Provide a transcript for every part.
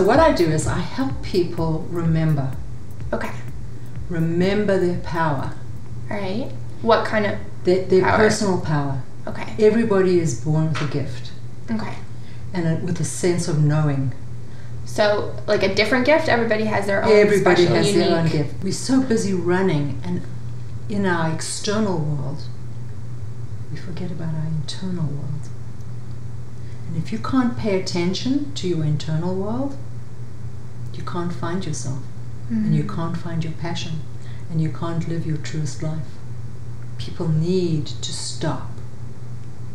So what I do is I help people remember. Okay. Remember their power. All right. What kind of their power? Personal power. Okay. Everybody is born with a gift. Okay. And with a sense of knowing. So, like a different gift, everybody has their own. Everybody special, has unique. Their own gift. We're so busy running and in our external world, we forget about our internal world. And if you can't pay attention to your internal world, you can't find yourself, mm-hmm. and you can't find your passion, and you can't live your truest life. People need to stop.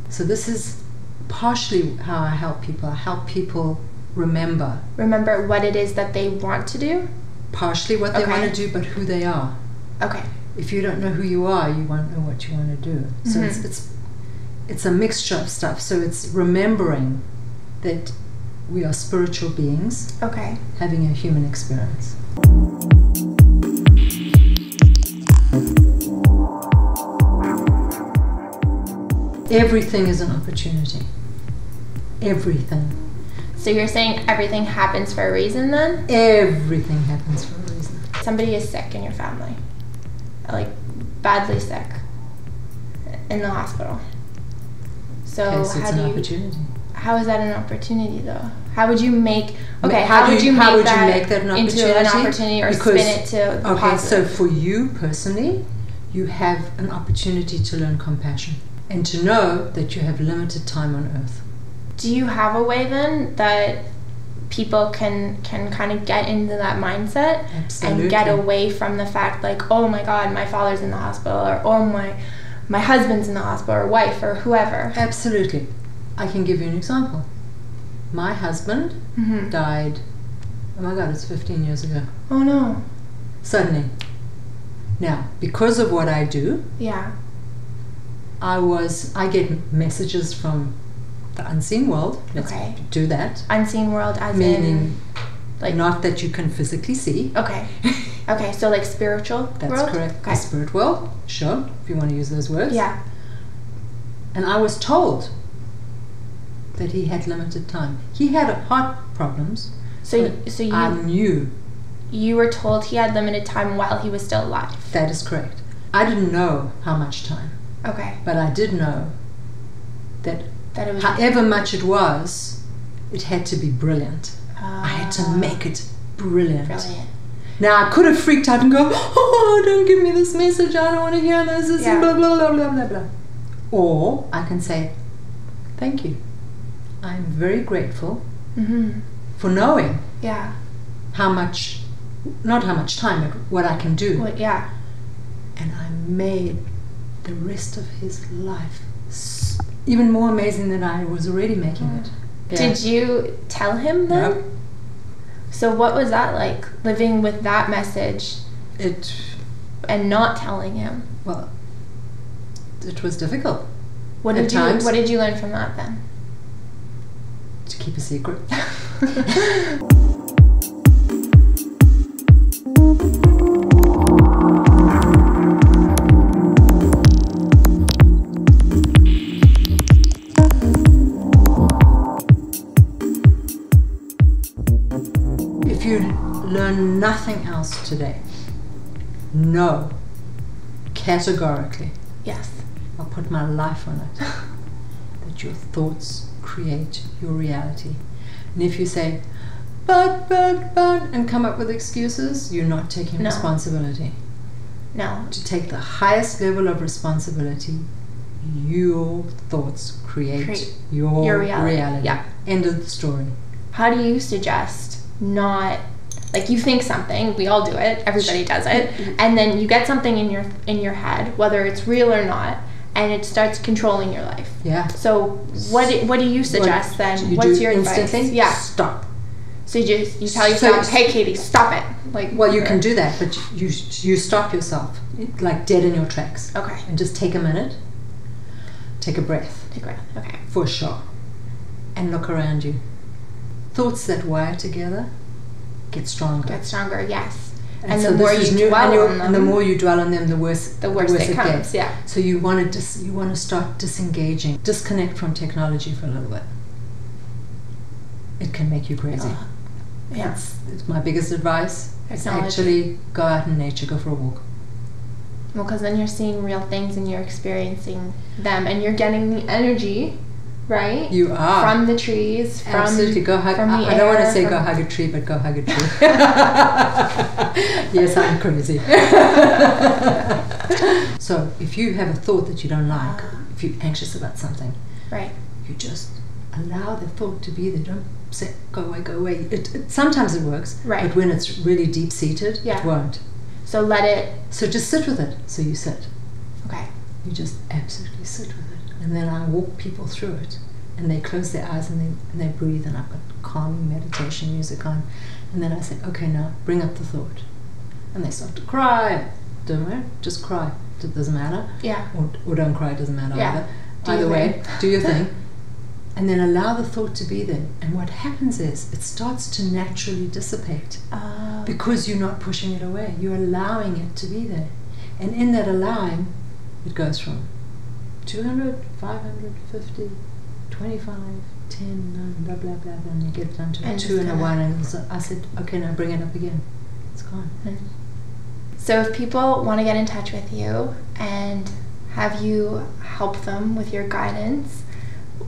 So this is partially how I help people. I help people remember. Remember what it is that they want to do? Partially what they want to do, but who they are. Okay. If you don't know who you are, you won't know what you want to do. Mm-hmm. So it's a mixture of stuff. So it's remembering that we are spiritual beings, okay, having a human experience. Everything is an opportunity. Everything. So you're saying everything happens for a reason then? Everything happens for a reason. Somebody is sick in your family, like badly sick, in the hospital. So, okay, so how it's an opportunity. How is that an opportunity though? How would you make, okay, how would you make that an opportunity? Into an opportunity or because, spin it to the positive? So for you personally, you have an opportunity to learn compassion and to know that you have limited time on earth. Do you have a way then that people can kind of get into that mindset? Absolutely. And get away from the fact like, oh my God, my father's in the hospital, or oh my husband's in the hospital, or wife, or whoever? Absolutely. I can give you an example. My husband mm-hmm. died, oh my God, it's 15 years ago. Oh no. Suddenly. Now, because of what I do, yeah, I get messages from the unseen world. Let's do that. Unseen world as meaning, like, not that you can physically see. Okay. Okay, so like spiritual That's world? Correct. Okay. The spirit world, sure, if you want to use those words. Yeah. And I was told that he had limited time. He had heart problems. So I knew. You were told he had limited time while he was still alive. That is correct. I didn't know how much time. Okay. But I did know that it was however much it was, it had to be brilliant. I had to make it brilliant. Brilliant. Now I could have freaked out and go, oh, don't give me this message, I don't want to hear this, yeah, blah, blah, blah, blah, blah, blah. Or I can say, thank you. I'm very grateful mm-hmm. for knowing yeah. how much, not how much time, but what I can do. Well, yeah. And I made the rest of his life even more amazing than I was already making it. Yeah. Did you tell him then? No. So what was that like, living with that message and not telling him? Well, it was difficult. What did you learn from that then? To keep a secret. Learn nothing else today. No. Categorically. Yes. I'll put my life on it. That your thoughts create your reality. And if you say, but, and come up with excuses, you're not taking responsibility. No. To take the highest level of responsibility, your thoughts create your reality. Yeah. End of the story. How do you suggest not... Like you think something, we all do it, everybody does it, and then you get something in your head, whether it's real or not, and it starts controlling your life. Yeah. So what do you suggest then? What's your advice? Yeah. Stop. So you tell yourself, hey Katie, stop it. Like, well, you can do that, but you stop yourself, like dead in your tracks. Okay. And just take a minute, take a breath. Take a breath. Okay. For sure. And look around you. Thoughts that wire together get stronger. Get stronger, yes. And so the more you dwell on them, and the more you dwell on them, the worse it comes. Yeah. So you want to start disengaging, disconnect from technology for a little bit. It can make you crazy. Yeah. It's my biggest advice. Actually go out in nature, go for a walk. Well, because then you're seeing real things and you're experiencing them and you're getting the energy, right? You are. From the trees, from absolutely. Go hug, from the I don't want to say go hug a tree, but go hug a tree. Yes, I'm crazy. So if you have a thought that you don't like, if you're anxious about something, right, you just allow the thought to be there. Don't say, go away, go away. It sometimes it works, right, but when it's really deep-seated, yeah, it won't. So let it... So just sit with it. So you sit. Okay. You just absolutely sit with it. And then I walk people through it. And they close their eyes and they breathe. And I've got calming meditation music on. And then I say, okay, now bring up the thought. And they start to cry. Don't worry. Just cry. It doesn't matter. Yeah. Or don't cry. It doesn't matter either. Either way, do your thing. And then allow the thought to be there. And what happens is it starts to naturally dissipate. Because you're not pushing it away. You're allowing it to be there. And in that allowing, it goes from 200, 550, 25, 10, 9, blah, blah, blah, blah. And you get down to a 2 and a 1. And so I said, okay, now bring it up again. It's gone. So if people want to get in touch with you and have you help them with your guidance,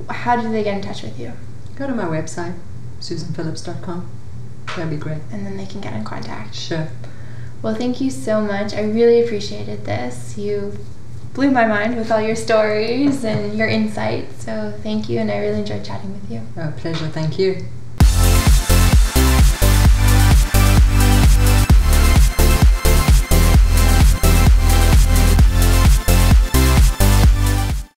how do they get in touch with you? Go to my website, susanphillips.com. That'd be great. And then they can get in contact. Sure. Well, thank you so much. I really appreciated this. You blew my mind with all your stories and your insights. So thank you, and I really enjoyed chatting with you. Oh, pleasure. Thank you.